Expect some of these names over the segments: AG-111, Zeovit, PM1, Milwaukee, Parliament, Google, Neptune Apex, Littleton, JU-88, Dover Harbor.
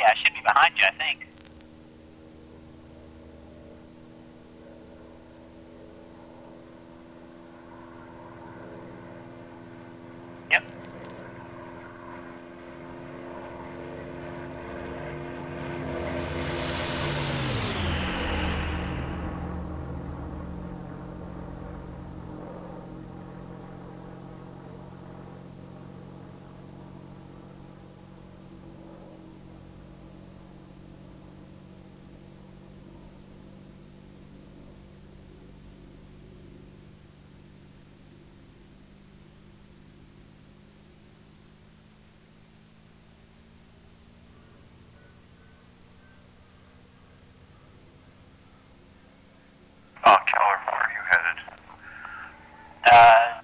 Yeah, it should be behind you, I think. Yep.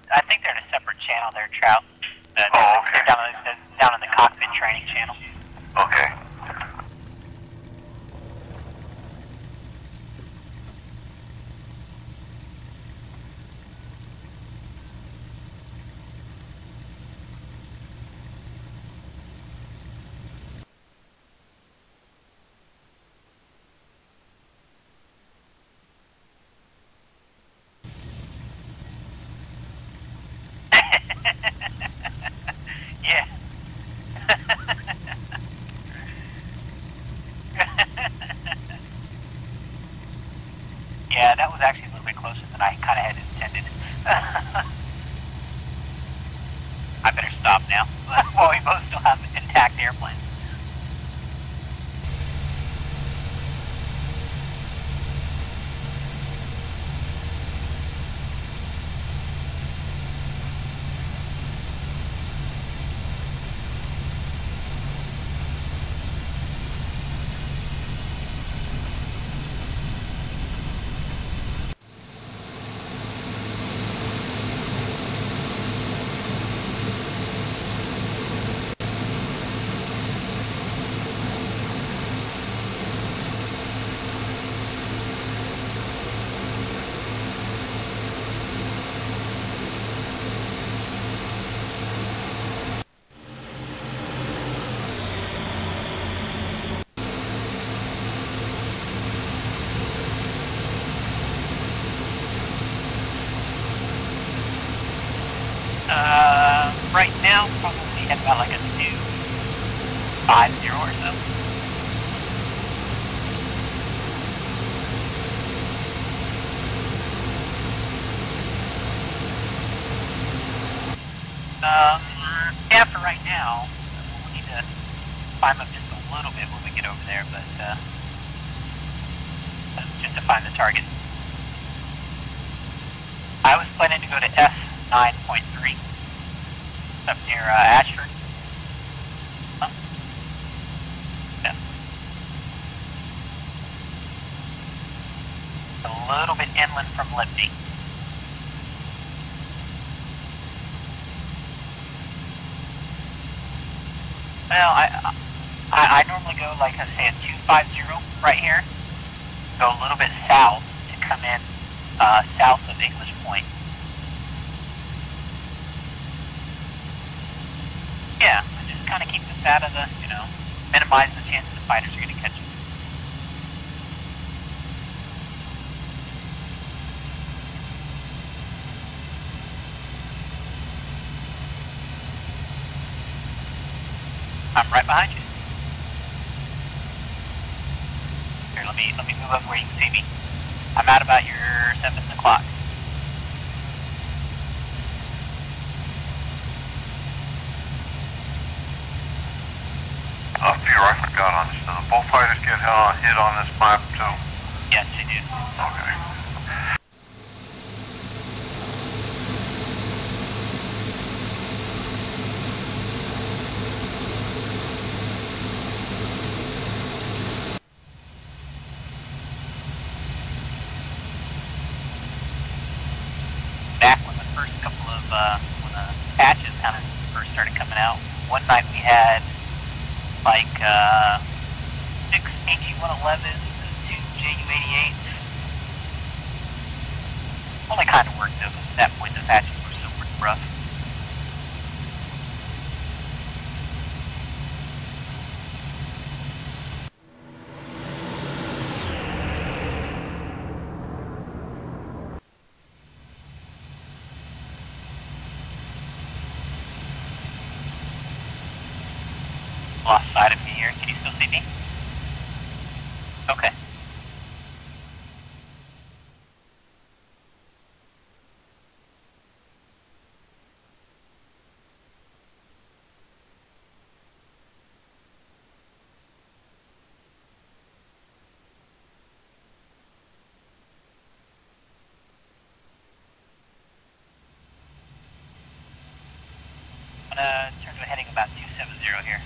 I think they're in a separate channel there, Trout. Oh, okay. They're down in the cockpit training channel. Okay. Yeah, that was actually a little bit closer than I kind of had intended. I better stop now while we both still have intact airplanes. Right now, probably at about like a 250 or so. Yeah, for right now, we'll need to climb up just a little bit when we get over there, but just to find the target. I was planning to go to F9.3. Up near Ashford. Huh? Yeah. A little bit inland from Lipsy. Well, I normally go, like I said, 250 right here. Go a little bit south to come in south of English Point. Yeah, just kind of keep this out of the, you know, minimize the chances the fighters are going to catch it. I'm right behind you. Here, let me move up where you can see me. I'm at about your 7 o'clock. I forgot on this. Do the bullfighters get hit on this map too? Yes, they do. Okay. Back when the first couple of when the patches kind of first started coming out, one night we had like 6 AG-111s and 2 JU-88s. Only kind of worked though, because at that point the patches were still pretty rough. turn to a heading about 270 here.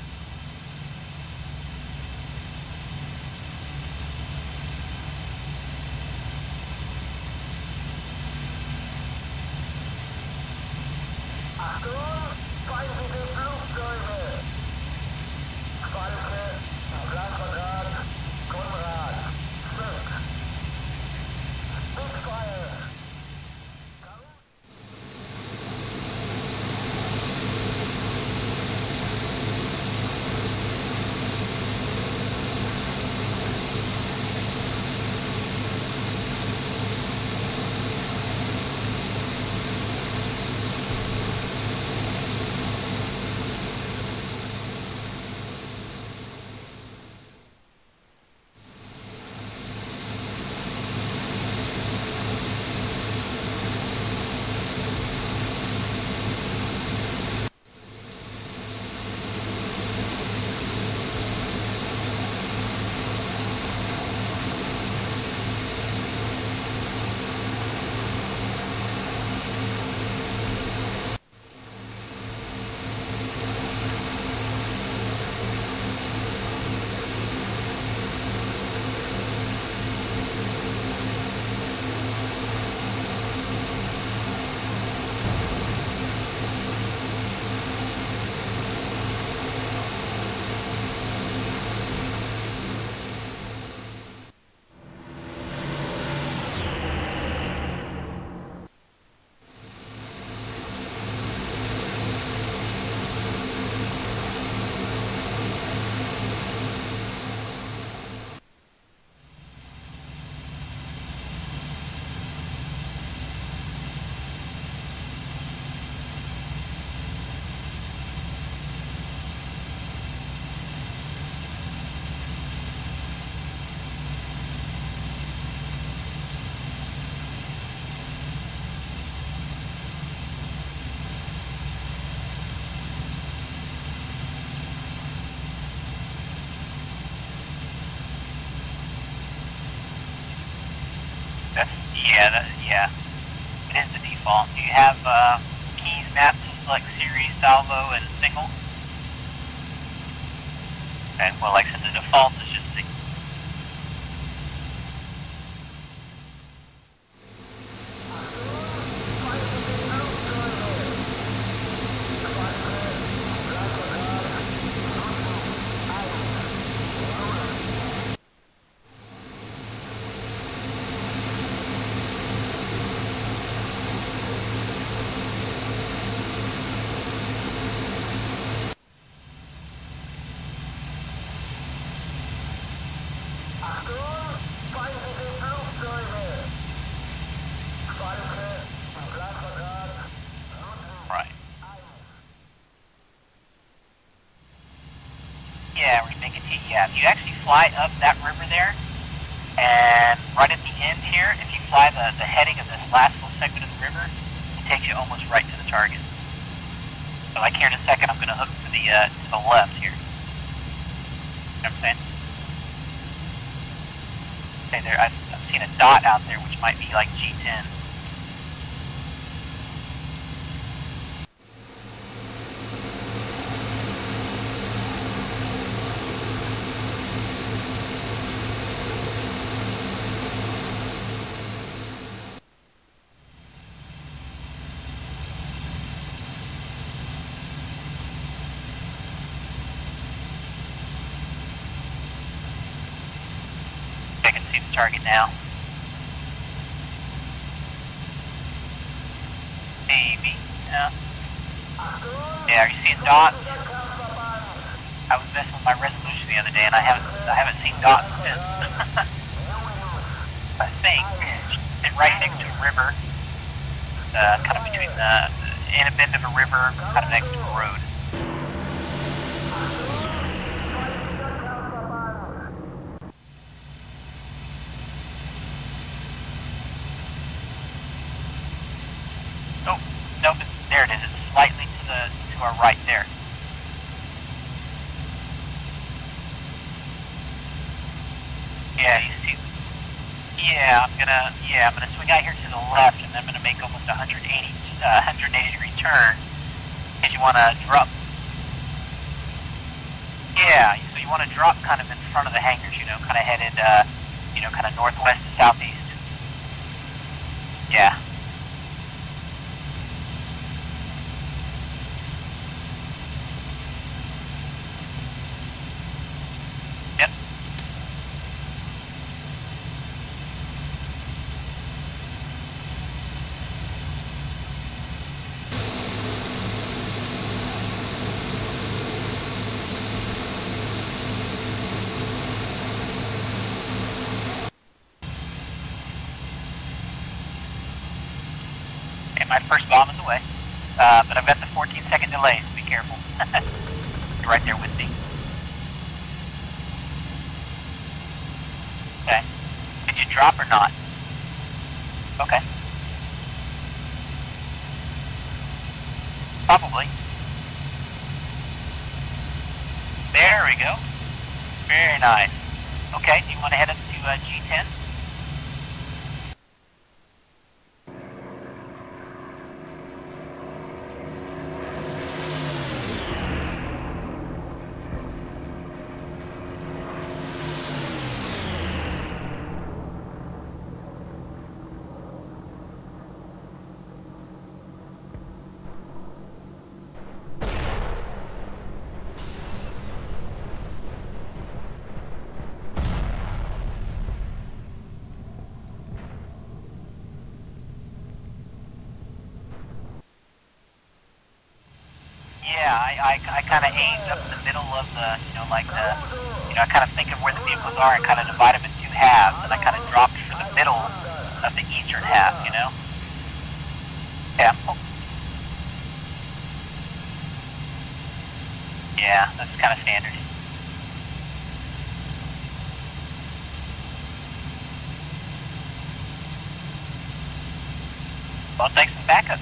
Yeah, it is the default. Do you have keys, maps, like series, salvo, and single? Okay, well, like I said, the default is just single. If you actually fly up that river there, and right at the end here, if you fly the heading of this last little segment of the river, it takes you almost right to the target. So like here in a second, I'm going to hook to the left here. You know what I'm saying? Okay, there, I've seen a dot out there, which might be like G10. Target now. Maybe. No. Yeah, are you seeing dots? I was messing with my resolution the other day, and I haven't seen dots since. I think it's right next to a river, kind of between in a bend of a river, kind of next to a road. I'm gonna swing out here to the left, and I'm gonna make almost a 180 degree turn, And you want to drop. Yeah, so you want to drop kind of in front of the hangars, you know, kind of headed, you know, kind of northwest to southeast. Yeah. My first bomb is away, but I've got the 14-second delay, so be careful. You're right there with me. Okay. Did you drop or not? Okay. Probably. There we go. Very nice. Okay, do you want to head up to G10? I kind of aimed up the middle of the, you know, like the, you know, I kind of think of where the vehicles are and kind of divide them in two halves, and I kind of dropped for the middle of the eastern half, you know? Yeah. Oh. Yeah, that's kind of standard. Well, thanks for the backup.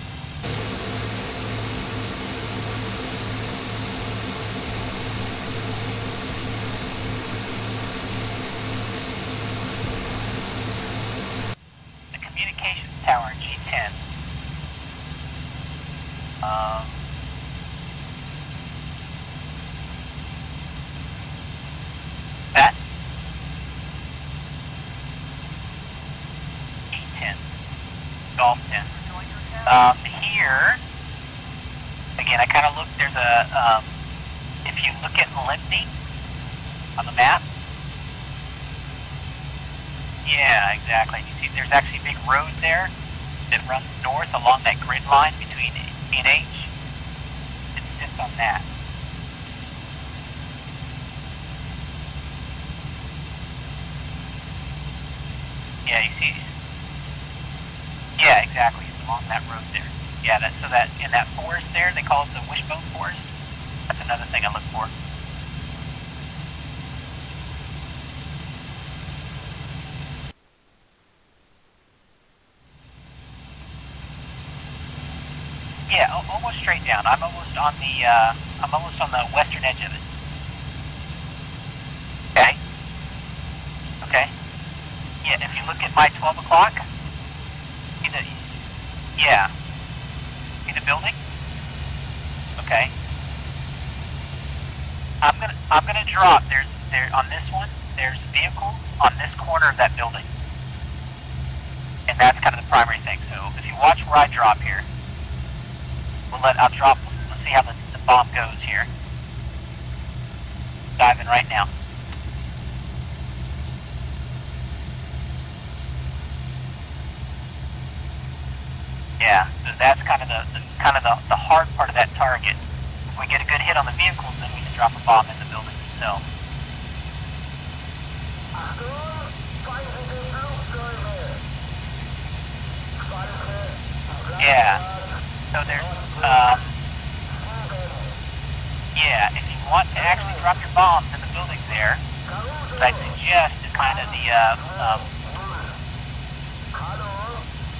Tower G10. That G10, Golf 10. Here again, I kind of look. There's a if you look at Lindley on the map. Yeah, exactly. You see, there's actually a big road there that runs north along that grid line between E and H. It's just on that. Yeah, you see. Yeah, exactly. It's along that road there. Yeah, that, so that in that forest there, they call it the Wishbone Forest. That's another thing I look for. Yeah, almost straight down. I'm almost on the western edge of it. Okay. Okay. Yeah, if you look at my 12 o'clock, see the, yeah, see the building. Okay. I'm gonna drop. There on this one. There's a vehicle on this corner of that building, and that's kind of the primary thing. So if you watch where I drop here. I'll drop, let's see how the bomb goes here. Diving right now. Yeah, so that's kind of the hard part of that target. If we get a good hit on the vehicles, then we can drop a bomb in the building itself. Yeah, so there's yeah, if you want to actually drop your bombs in the building there, what I'd suggest is kind of the,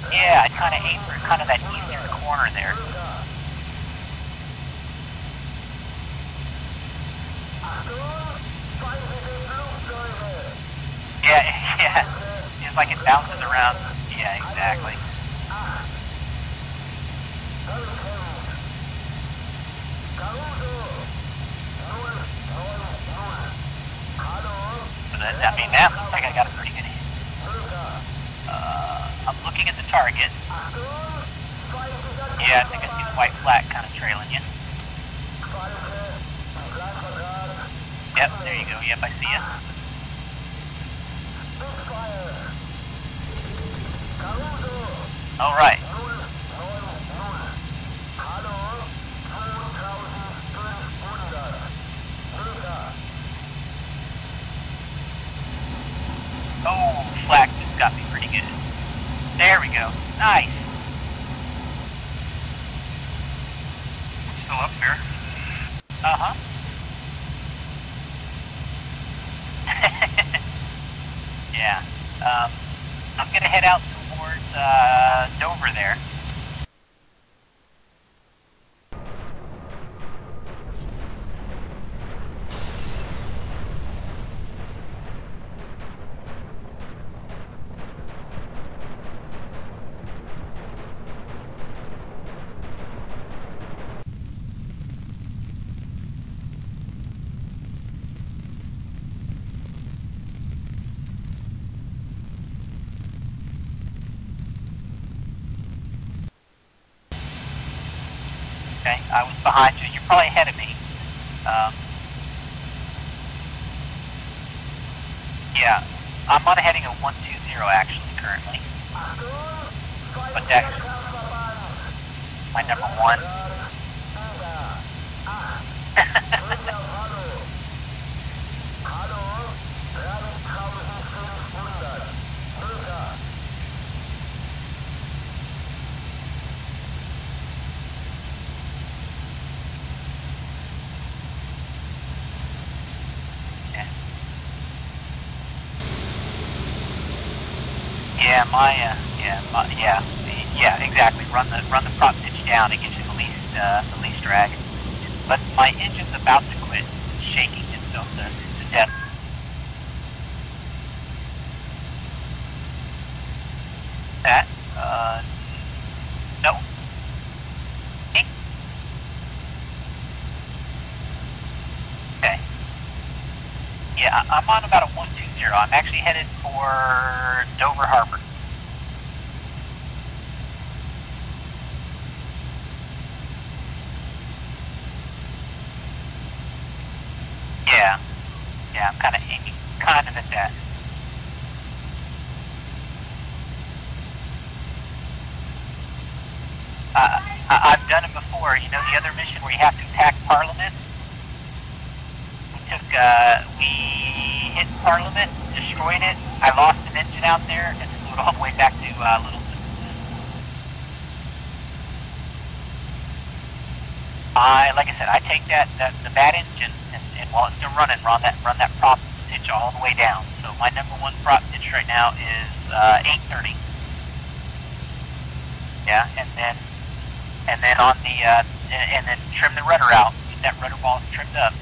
yeah, I'd kind of aim for kind of that eastern corner there. Yeah, yeah, it's like it bounces around. Yeah, exactly. I mean, now I think I got a pretty good hit. I'm looking at the target. Yeah, I think I see the white flag kind of trailing you. Yep, there you go. Yep, I see it. All right. Oh, flak just got me pretty good. There we go. Nice. Still up here. Uh-huh. Yeah. I'm going to head out towards Dover there. I was behind you. You're probably ahead of me. Yeah, I'm on a heading of 120 actually currently. But that's my number one. Yeah, exactly. Run the prop pitch down. It gives you the least drag. But my engine's about to quit, it's shaking itself to death. That no. Okay. Yeah, I'm on about a 120. I'm actually headed for Dover Harbor. Yeah, I'm kind of at that. I've done it before. You know the other mission where you have to attack Parliament? We hit Parliament, destroyed it. I lost an engine out there and flew it all the way back to Littleton. Like I said, I take the bad engine. And while it's still running, run that prop pitch all the way down. So my number one prop pitch right now is 830. Yeah, and then on the and then trim the rudder out. Get that rudder ball trimmed up.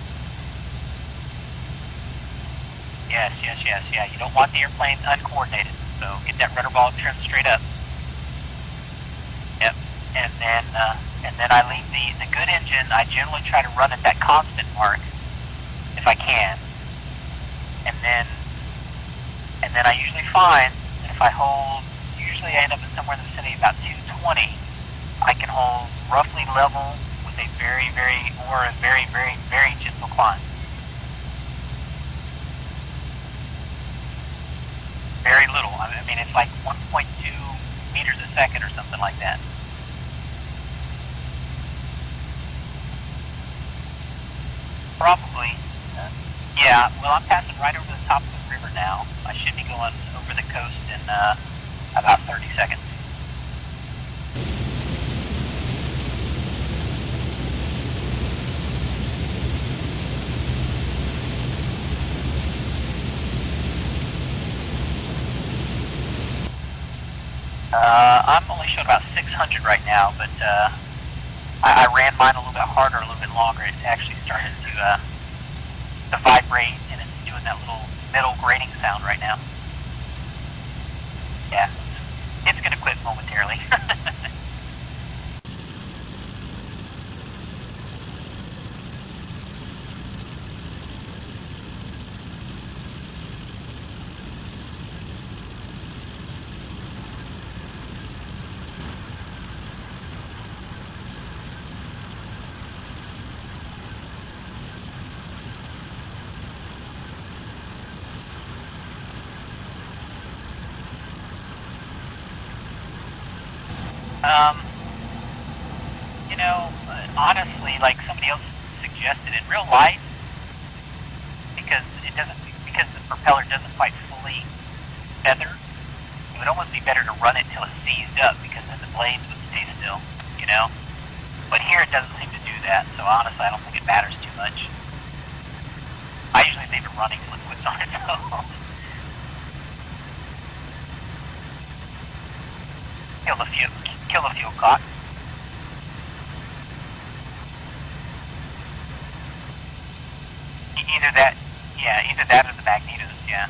Yes. Yeah, you don't want the airplane uncoordinated. So get that rudder ball trimmed straight up. Yep, and then I leave the good engine. I generally try to run at that constant mark. If I can, and then I usually find that if I hold, usually I end up in somewhere in the vicinity about 220. I can hold roughly level with a very, very gentle climb. Very little. I mean, it's like 1.2 meters a second or something like that. Probably. Yeah, well, I'm passing right over the top of the river now. I should be going over the coast in about 30 seconds. I'm only showing about 600 right now, but I ran mine a little bit harder, a little bit longer. It actually started to vibrate, and it's doing that little metal grating sound right now. Yeah, it's going to quit momentarily. You know, honestly, like somebody else suggested, in real life, because the propeller doesn't quite fully feather, it would almost be better to run it till it's seized up, because then the blades would stay still, you know? But here it doesn't seem to do that, so honestly I don't think it matters too much. I usually leave it running till it puts on its own. Kill the fuel cock. Either that, yeah, either that or the magnetos, yeah.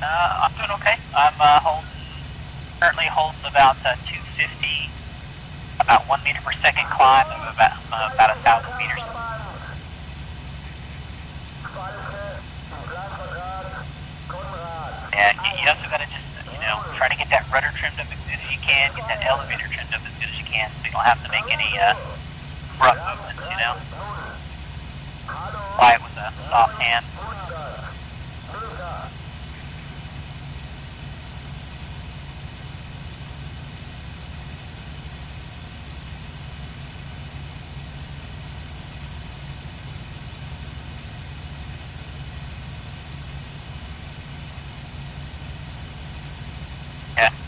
I'm doing okay. I'm currently holding about 250, about 1 meter per second climb of about 1,000 meters. Yeah, you also gotta just, you know, try to get that rudder trimmed up as good as you can, get that elevator trimmed up as good as you can, so you don't have to make any abrupt movements, you know. Fly it with a soft hand.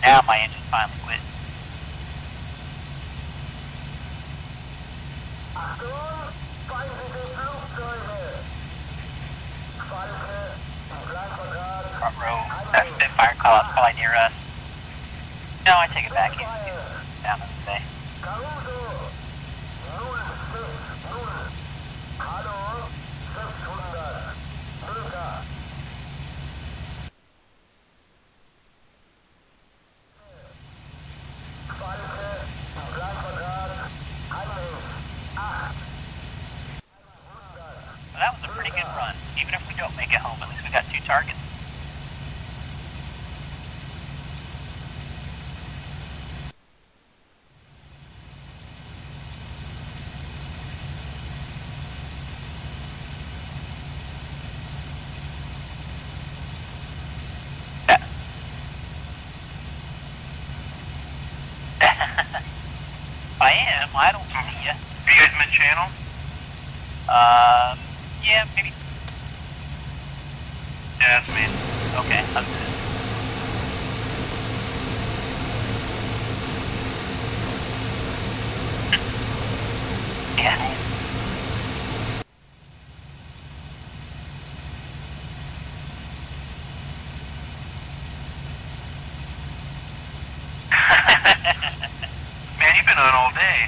Now my engine finally quit. Front row, that Spitfire call out's probably near us. No, I take it back. It's down this way. I don't see ya. Are you guys mid-channel? Yeah, maybe. Yeah, that's me. Okay, I'm good. Yeah. Man, you've been on all day.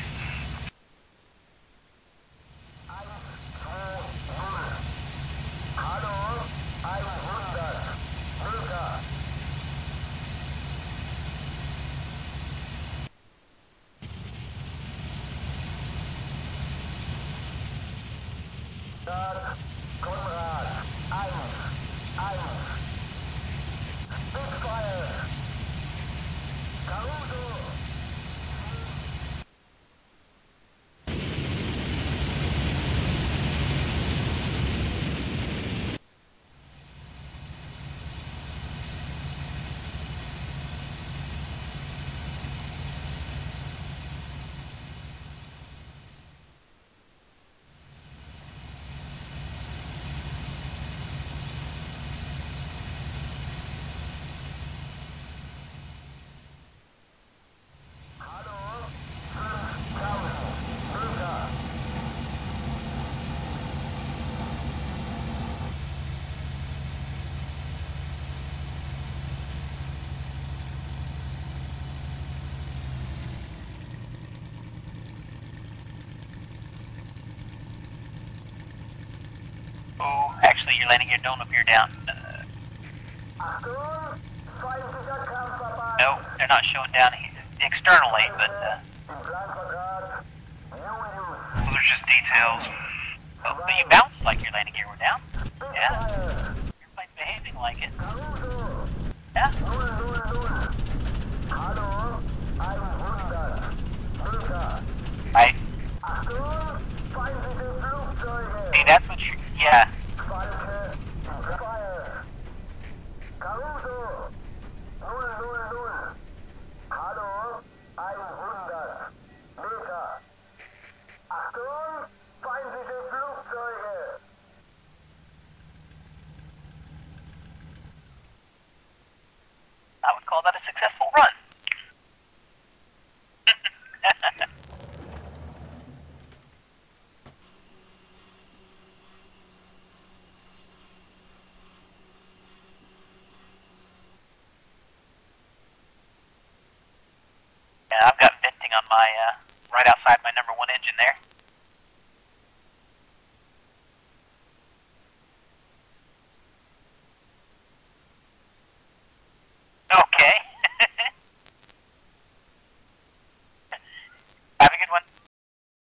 Actually, you're landing here, don't appear down. No, they're not showing down externally, but those are just details. Oh, but you bounce like you're landing gear. We're down. Yeah. Your plane's behaving like it. Yeah. Right. See, that's what you're... Yeah. right outside my number 1 engine there.